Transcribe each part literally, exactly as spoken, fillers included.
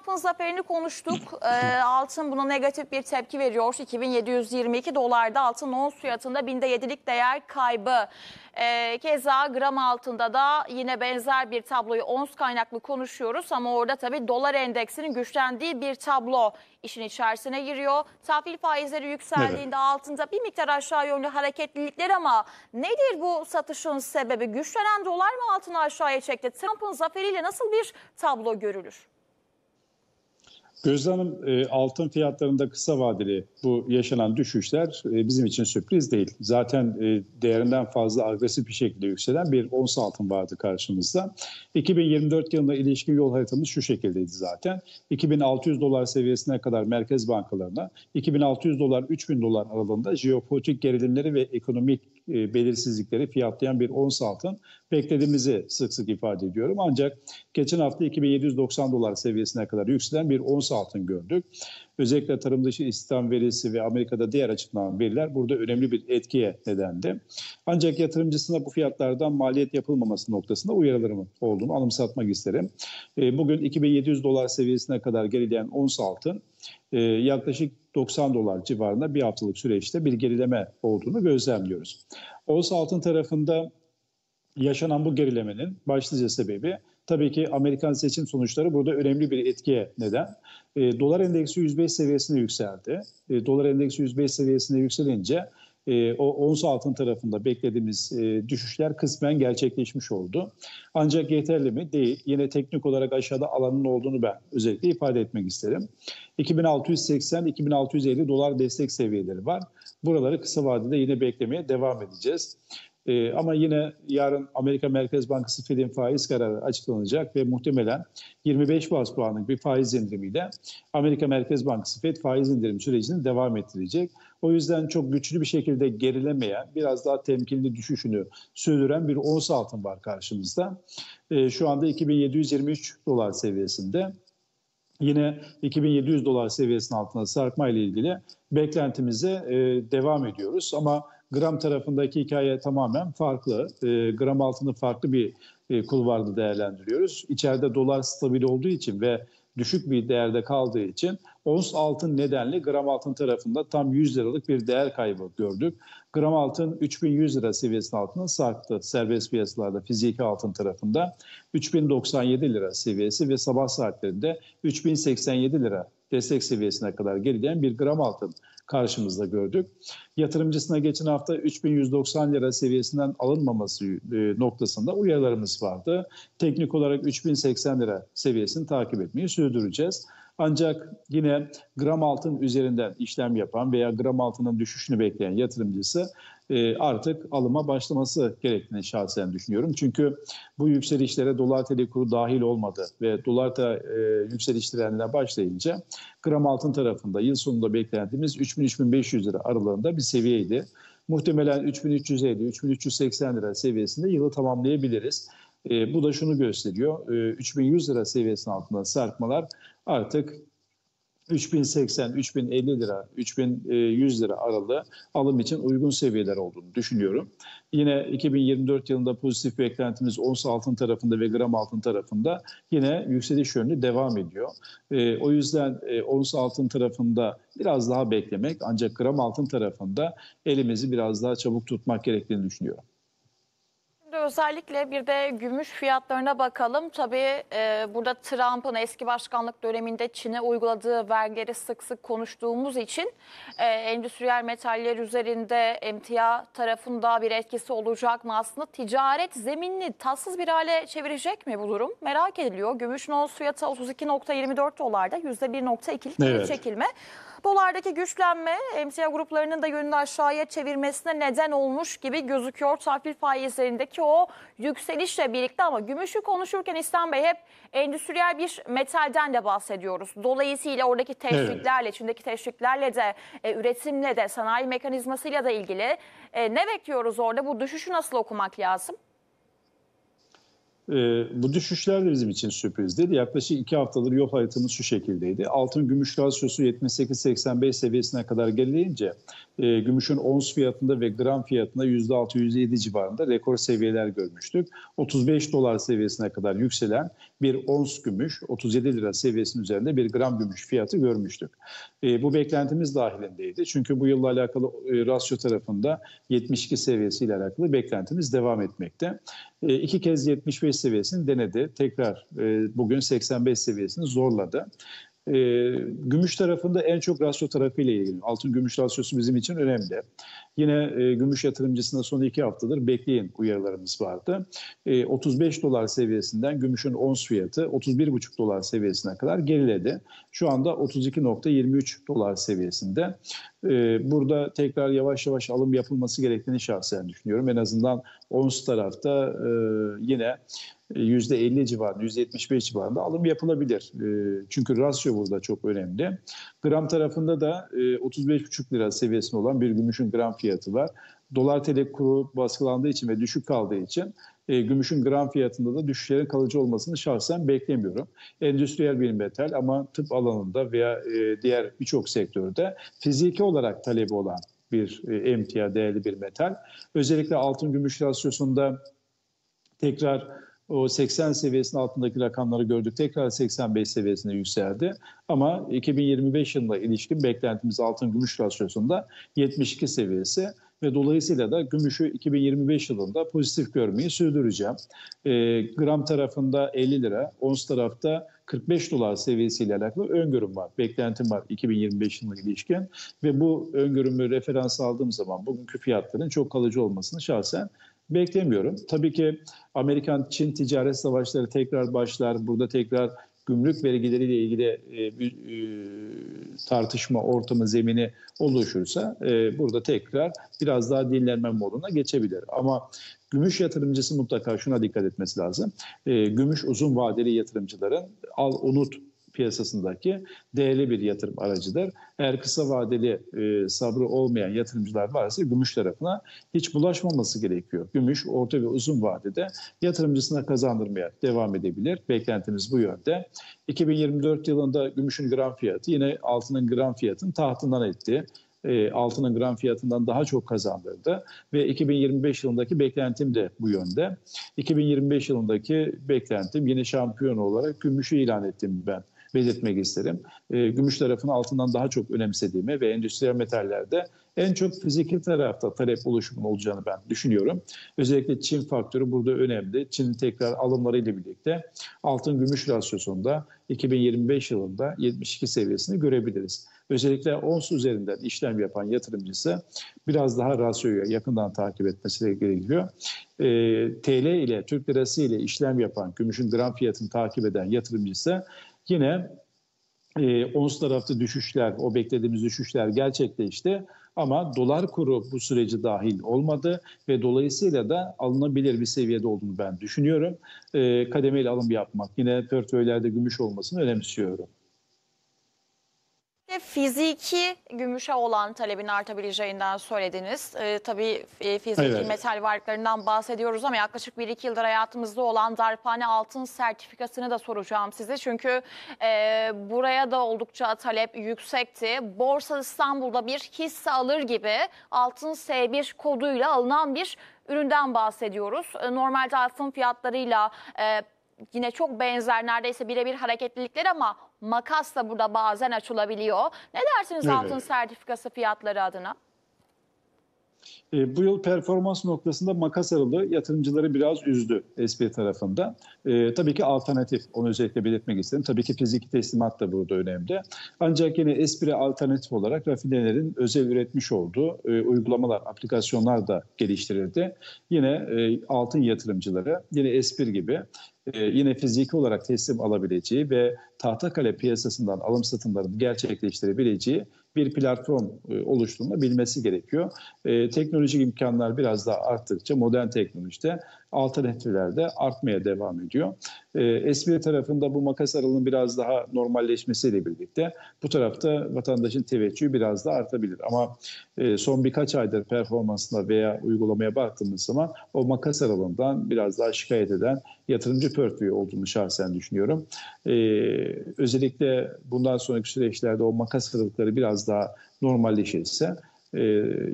Trump'ın zaferini konuştuk. E, altın buna negatif bir tepki veriyor. iki bin yedi yüz yirmi iki dolarda altın ons fiyatında binde yedilik değer kaybı. E, keza gram altında da yine benzer bir tabloyu ons kaynaklı konuşuyoruz. Ama orada tabii dolar endeksinin güçlendiği bir tablo işin içerisine giriyor. Tahvil faizleri yükseldiğinde evet, altında bir miktar aşağı yönlü hareketlilikler, ama nedir bu satışın sebebi? Güçlenen dolar mı altını aşağıya çekti? Trump'ın zaferiyle nasıl bir tablo görülür? Gözde Hanım, altın fiyatlarında kısa vadeli bu yaşanan düşüşler bizim için sürpriz değil. Zaten değerinden fazla agresif bir şekilde yükselen bir ons altın vardı karşımızda. iki bin yirmi dört yılına ilişkin yol haritamız şu şekildeydi zaten. iki bin altı yüz dolar seviyesine kadar merkez bankalarına, iki bin altı yüz dolar üç bin dolar aralığında jeopolitik gerilimleri ve ekonomik belirsizlikleri fiyatlayan bir ons altın beklediğimizi sık sık ifade ediyorum. Ancak geçen hafta iki bin yedi yüz doksan dolar seviyesine kadar yükselen bir ons altın gördük. Özellikle tarım dışı istihdam verisi ve Amerika'da diğer açıklanan veriler burada önemli bir etkiye nedendi. Ancak yatırımcısına bu fiyatlardan maliyet yapılmaması noktasında uyarılarım olduğunu anımsatmak isterim. Bugün iki bin yedi yüz dolar seviyesine kadar gerileyen ons altın yaklaşık doksan dolar civarında bir haftalık süreçte bir gerileme olduğunu gözlemliyoruz. Ons altın tarafında yaşanan bu gerilemenin başlıca sebebi tabii ki Amerikan seçim sonuçları burada önemli bir etkiye neden. E, dolar endeksi yüz beş seviyesine yükseldi. E, dolar endeksi yüz beş seviyesine yükselince e, o ons altın tarafında beklediğimiz e, düşüşler kısmen gerçekleşmiş oldu. Ancak yeterli mi? Değil. Yine teknik olarak aşağıda alanın olduğunu ben özellikle ifade etmek isterim. iki bin altı yüz seksen iki bin altı yüz elli dolar destek seviyeleri var. Buraları kısa vadede yine beklemeye devam edeceğiz. Ee, ama yine yarın Amerika Merkez Bankası Fed'in faiz kararı açıklanacak ve muhtemelen yirmi beş baz puanlık bir faiz indirimiyle Amerika Merkez Bankası Fed faiz indirim sürecini devam ettirecek. O yüzden çok güçlü bir şekilde gerilemeyen, biraz daha temkinli düşüşünü sürdüren bir ons altın var karşımızda. Ee, şu anda iki bin yedi yüz yirmi üç dolar seviyesinde. Yine iki bin yedi yüz dolar seviyesinin altına sarkma ile ilgili beklentimize e, devam ediyoruz. Ama gram tarafındaki hikaye tamamen farklı. E, gram altını farklı bir e, kulvarda değerlendiriyoruz. İçeride dolar stabil olduğu için ve düşük bir değerde kaldığı için ons altın nedenli gram altın tarafında tam yüz liralık bir değer kaybı gördük. Gram altın üç bin yüz lira seviyesinin altına sarktı. Serbest piyasalarda fiziki altın tarafında üç bin doksan yedi lira seviyesi ve sabah saatlerinde üç bin seksen yedi lira destek seviyesine kadar gerileyen bir gram altın karşımızda gördük. Yatırımcısına geçen hafta üç bin yüz doksan lira seviyesinden alınmaması noktasında uyarılarımız vardı. Teknik olarak üç bin seksen lira seviyesini takip etmeyi sürdüreceğiz. Ancak yine gram altın üzerinden işlem yapan veya gram altının düşüşünü bekleyen yatırımcısı artık alıma başlaması gerektiğini şahsen düşünüyorum. Çünkü bu yükselişlere dolar T L kuru dahil olmadı ve dolar da yükseliş trendine başlayınca gram altın tarafında yıl sonunda beklentimiz üç bin üç bin beş yüz lira aralığında bir seviyeydi. Muhtemelen üç bin üç yüz elli üç bin üç yüz seksen lira seviyesinde yılı tamamlayabiliriz. E, bu da şunu gösteriyor, e, üç bin yüz lira seviyesinin altında sarkmalar artık üç bin seksen üç bin elli lira üç bin yüz lira aralığı alım için uygun seviyeler olduğunu düşünüyorum. Yine iki bin yirmi dört yılında pozitif beklentimiz ons altın tarafında ve gram altın tarafında yine yükseliş yönlü devam ediyor. E, o yüzden e, ons altın tarafında biraz daha beklemek, ancak gram altın tarafında elimizi biraz daha çabuk tutmak gerektiğini düşünüyorum. Özellikle bir de gümüş fiyatlarına bakalım. Tabii e, burada Trump'ın eski başkanlık döneminde Çin'e uyguladığı vergileri sık sık konuştuğumuz için e, endüstriyel metaller üzerinde emtia tarafında bir etkisi olacak mı? Aslında ticaret zeminini tatsız bir hale çevirecek mi bu durum? Merak ediliyor. Gümüşün ons fiyatı otuz iki virgül yirmi dört dolarda yüzde bir virgül ikilik geri çekilme. Dolardaki güçlenme emtia gruplarının da yönünü aşağıya çevirmesine neden olmuş gibi gözüküyor. Tahvil faizlerindeki o yükselişle birlikte, ama gümüşü konuşurken İhsan Bey hep endüstriyel bir metalden de bahsediyoruz. Dolayısıyla oradaki teşviklerle, evet, Çin'deki teşviklerle de e, üretimle de sanayi mekanizmasıyla da ilgili e, ne bekliyoruz orada? Bu düşüşü nasıl okumak lazım? E, bu düşüşler de bizim için sürpriz değil. Yaklaşık iki haftadır yol haritamız şu şekildeydi. Altın gümüş rasyosu yetmiş sekiz seksen beş seviyesine kadar gelince e, gümüşün ons fiyatında ve gram fiyatında yüzde altı yüzde yedi civarında rekor seviyeler görmüştük. otuz beş dolar seviyesine kadar yükselen bir ons gümüş, otuz yedi lira seviyesinin üzerinde bir gram gümüş fiyatı görmüştük. E, bu beklentimiz dahilindeydi. Çünkü bu yılla alakalı e, rasyo tarafında yetmiş iki seviyesiyle alakalı beklentimiz devam etmekte. E, iki kez yetmiş beş seviyesini denedi. Tekrar e, bugün seksen beş seviyesini zorladı. E, gümüş tarafında en çok rasyo tarafıyla ilgili. Altın gümüş rasyosu bizim için önemli. Yine e, gümüş yatırımcısına son iki haftadır bekleyin uyarılarımız vardı. E, otuz beş dolar seviyesinden gümüşün ons fiyatı otuz bir buçuk dolar seviyesine kadar geriledi. Şu anda otuz iki nokta yirmi üç dolar seviyesinde. E, burada tekrar yavaş yavaş alım yapılması gerektiğini şahsen düşünüyorum. En azından ons tarafta e, yine yüzde elli civarında, yüzde yetmiş beş civarında alım yapılabilir. Çünkü rasyo burada çok önemli. Gram tarafında da otuz beş buçuk lira seviyesinde olan bir gümüşün gram fiyatı var. Dolar T L kuru baskılandığı için ve düşük kaldığı için e, gümüşün gram fiyatında da düşüşlerin kalıcı olmasını şahsen beklemiyorum. Endüstriyel bir metal ama tıp alanında veya e, diğer birçok sektörde fiziki olarak talebi olan bir e, emtia değerli bir metal. Özellikle altın gümüş rasyosunda tekrar o seksen seviyesinin altındaki rakamları gördük. Tekrar seksen beş seviyesine yükseldi. Ama iki bin yirmi beş yılına ilişkin beklentimiz altın gümüş rasyosunda yetmiş iki seviyesi ve dolayısıyla da gümüşü iki bin yirmi beş yılında pozitif görmeyi sürdüreceğim. E, gram tarafında elli lira, ons tarafta kırk beş dolar seviyesiyle alakalı öngörüm var, beklentim var iki bin yirmi beş yılına ilişkin ve bu öngörümü referans aldığım zaman bugünkü fiyatların çok kalıcı olmasını şahsen beklemiyorum. Tabii ki Amerikan-Çin ticaret savaşları tekrar başlar. Burada tekrar gümrük vergileriyle ilgili e, e, tartışma ortamı, zemini oluşursa e, burada tekrar biraz daha dinlenme moduna geçebilir. Ama gümüş yatırımcısı mutlaka şuna dikkat etmesi lazım. E, gümüş uzun vadeli yatırımcıların al-unut piyasasındaki değerli bir yatırım aracıdır. Eğer kısa vadeli e, sabrı olmayan yatırımcılar varsa gümüş tarafına hiç bulaşmaması gerekiyor. Gümüş orta ve uzun vadede yatırımcısına kazandırmaya devam edebilir. Beklentimiz bu yönde. iki bin yirmi dört yılında gümüşün gram fiyatı yine altının gram fiyatının tahtından etti. E, altının gram fiyatından daha çok kazandırdı ve iki bin yirmi beş yılındaki beklentim de bu yönde. iki bin yirmi beş yılındaki beklentim yine şampiyon olarak gümüşü ilan ettim ben. Belirtmek isterim. E, gümüş tarafını altından daha çok önemsediğimi ve endüstriyel metallerde en çok fiziki tarafta talep oluşumunun olacağını ben düşünüyorum. Özellikle Çin faktörü burada önemli. Çin'in tekrar alımlarıyla birlikte altın gümüş rasyosunda iki bin yirmi beş yılında yetmiş iki seviyesini görebiliriz. Özellikle ons üzerinden işlem yapan yatırımcısı biraz daha rasyoyu yakından takip etmesi gerekiyor. E, T L ile Türk lirası ile işlem yapan gümüşün gram fiyatını takip eden yatırımcısı yine e, ons tarafta düşüşler, o beklediğimiz düşüşler gerçekleşti ama dolar kuru bu süreci dahil olmadı ve dolayısıyla da alınabilir bir seviyede olduğunu ben düşünüyorum. E, kademeli alım yapmak, yine portföylerde gümüş olmasını önemsiyorum. Fiziki gümüşe olan talebin artabileceğinden söylediniz. Ee, tabii fiziki evet. metal varlıklarından bahsediyoruz ama yaklaşık bir iki yıldır hayatımızda olan darphane altın sertifikasını da soracağım size. Çünkü e, buraya da oldukça talep yüksekti. Borsa İstanbul'da bir hisse alır gibi altın S bir koduyla alınan bir üründen bahsediyoruz. Normalde altın fiyatlarıyla e, yine çok benzer, neredeyse birebir hareketlilikler ama makas da burada bazen açılabiliyor. Ne dersiniz evet. altın sertifikası fiyatları adına? E, bu yıl performans noktasında makas aralığı yatırımcıları biraz üzdü S P tarafında. E, tabii ki alternatif, onu özellikle belirtmek isterim. Tabii ki fiziki teslimat da burada önemli. Ancak yine S P'ye alternatif olarak rafinelerin özel üretmiş olduğu e, uygulamalar, aplikasyonlar da geliştirildi. Yine e, altın yatırımcıları, yine S P gibi Ee, yine fiziki olarak teslim alabileceği ve tahtakale piyasasından alım satımlarını gerçekleştirebileceği bir platform e, oluştuğunu bilmesi gerekiyor. E, teknolojik imkanlar biraz daha arttıkça modern teknolojide alternatifler de artmaya devam ediyor. E, S P tarafında bu makas aralığının biraz daha normalleşmesiyle birlikte bu tarafta vatandaşın teveccühü biraz daha artabilir. Ama e, son birkaç aydır performansına veya uygulamaya baktığımız zaman o makas aralığından biraz daha şikayet eden yatırımcı portföyü olduğunu şahsen düşünüyorum. E, özellikle bundan sonraki süreçlerde o makas aralıkları biraz daha normalleşirse e,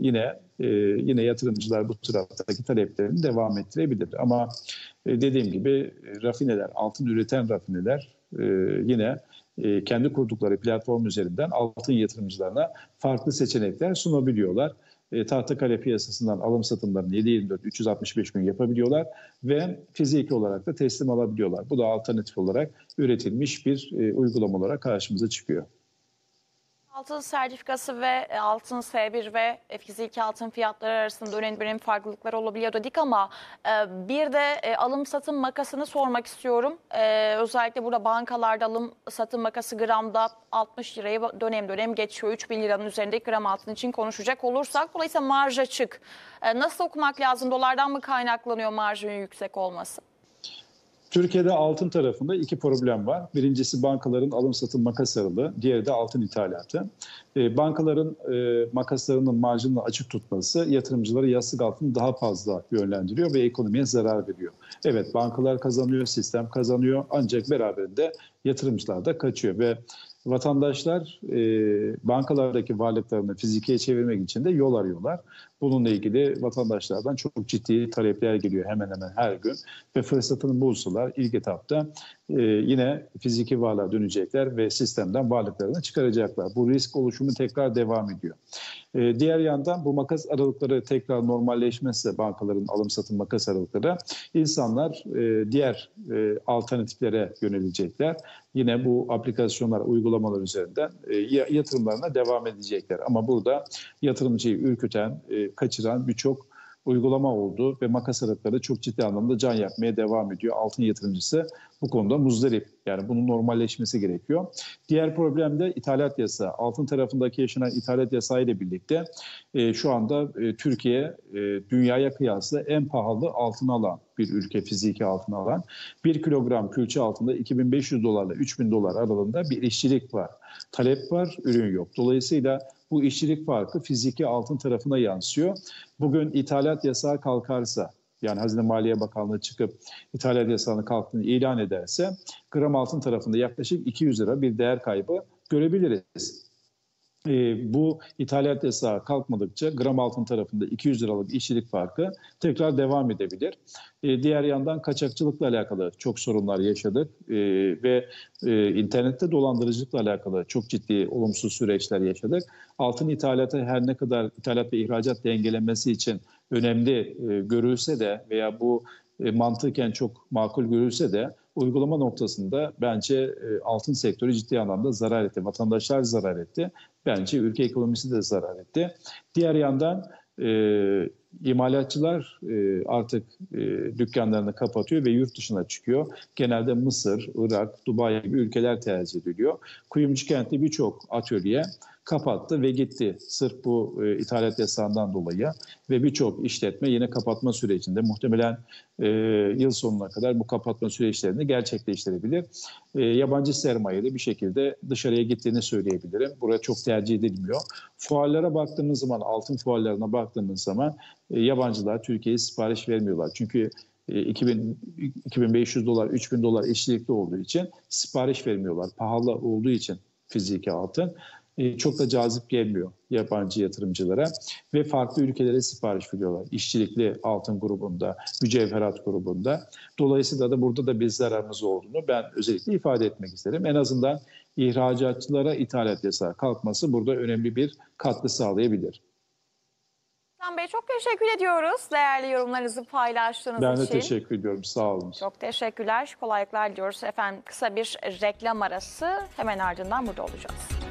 yine e, yine yatırımcılar bu taraftaki taleplerini devam ettirebilir. Ama e, dediğim gibi rafineler, altın üreten rafineler e, yine e, kendi kurdukları platform üzerinden altın yatırımcılarına farklı seçenekler sunabiliyorlar. E, tahtakale piyasasından alım satımlarını yedi yirmi dört üç yüz altmış beş gün yapabiliyorlar ve fiziki olarak da teslim alabiliyorlar. Bu da alternatif olarak üretilmiş bir e, uygulama olarak karşımıza çıkıyor. Altın sertifikası ve altın S bir ve fiziki altın fiyatları arasında önemli önemli farklılıklar olabiliyor dedik ama bir de alım satım makasını sormak istiyorum. Özellikle burada bankalarda alım satım makası gramda altmış lirayı dönem dönem geçiyor. üç bin liranın üzerindeki gram altın için konuşacak olursak. Dolayısıyla marj açık. Nasıl okumak lazım? Dolardan mı kaynaklanıyor marjın yüksek olması? Türkiye'de altın tarafında iki problem var. Birincisi bankaların alım-satım makas aralığı, diğeri de altın ithalatı. Bankaların makaslarının marjını açık tutması yatırımcıları yastık altını daha fazla yönlendiriyor ve ekonomiye zarar veriyor. Evet, bankalar kazanıyor, sistem kazanıyor ancak beraberinde yatırımcılar da kaçıyor ve vatandaşlar e, bankalardaki varlıklarını fizikiye çevirmek için de yol arıyorlar. Bununla ilgili vatandaşlardan çok ciddi talepler geliyor hemen hemen her gün. Ve fırsatını bulsalar ilk etapta e, yine fiziki varlığa dönecekler ve sistemden varlıklarını çıkaracaklar. Bu risk oluşumu tekrar devam ediyor. E, diğer yandan bu makas aralıkları tekrar normalleşmezse bankaların alım-satım makas aralıkları insanlar e, diğer e, alternatiflere yönelecekler. Yine bu aplikasyonlar, uygulamalar üzerinden yatırımlarına devam edecekler. Ama burada yatırımcıyı ürküten, kaçıran birçok uygulama oldu ve makas aralıkları çok ciddi anlamda can yakmaya devam ediyor. Altın yatırımcısı bu konuda muzdarip. Yani bunun normalleşmesi gerekiyor. Diğer problem de ithalat yasağı. Altın tarafındaki yaşanan ithalat yasağı ile birlikte e, şu anda e, Türkiye e, dünyaya kıyasla en pahalı altın alan bir ülke, fiziki altın alan. Bir kilogram külçe altında iki bin beş yüz dolarla üç bin dolar aralığında bir işçilik var. Talep var, ürün yok. Dolayısıyla bu işçilik farkı fiziki altın tarafına yansıyor. Bugün ithalat yasağı kalkarsa, yani Hazine Maliye Bakanlığı çıkıp ithalat yasağını kalktığını ilan ederse gram altın tarafında yaklaşık iki yüz lira bir değer kaybı görebiliriz. Ee, bu ithalat yasağı kalkmadıkça gram altın tarafında iki yüz liralık işçilik farkı tekrar devam edebilir. Ee, diğer yandan kaçakçılıkla alakalı çok sorunlar yaşadık ee, ve e, internette dolandırıcılıkla alakalı çok ciddi olumsuz süreçler yaşadık. Altın ithalatı her ne kadar ithalat ve ihracat dengelenmesi için önemli e, görülse de veya bu e, mantıken çok makul görülse de uygulama noktasında bence e, altın sektörü ciddi anlamda zarar etti. Vatandaşlar zarar etti. Bence ülke ekonomisi de zarar etti. Diğer yandan e, imalatçılar e, artık e, dükkanlarını kapatıyor ve yurt dışına çıkıyor. Genelde Mısır, Irak, Dubai gibi ülkeler tercih ediliyor. Kuyumcu kentte birçok atölye kapattı ve gitti sırf bu e, ithalat yasağından dolayı ve birçok işletme yine kapatma sürecinde muhtemelen e, yıl sonuna kadar bu kapatma süreçlerini gerçekleştirebilir. E, yabancı sermayeli bir şekilde dışarıya gittiğini söyleyebilirim. Buraya çok tercih edilmiyor. Fuarlara baktığımız zaman, altın fuarlarına baktığımız zaman e, yabancılar Türkiye'ye sipariş vermiyorlar. Çünkü iki bin beş yüz dolar, üç bin dolar işçilikli olduğu için sipariş vermiyorlar. Pahalı olduğu için fiziki altın çok da cazip gelmiyor yabancı yatırımcılara ve farklı ülkelere sipariş veriyorlar. İşçilikli altın grubunda, mücevherat grubunda. Dolayısıyla da burada da bir zararımız olduğunu ben özellikle ifade etmek isterim. En azından ihracatçılara ithalat yasağı kalkması burada önemli bir katkı sağlayabilir. Can Bey, çok teşekkür ediyoruz. Değerli yorumlarınızı paylaştığınız ben için. Ben de teşekkür ediyorum. Sağ olun. Çok teşekkürler. Kolaylıklar diliyoruz. Efendim, kısa bir reklam arası. Hemen ardından burada olacağız.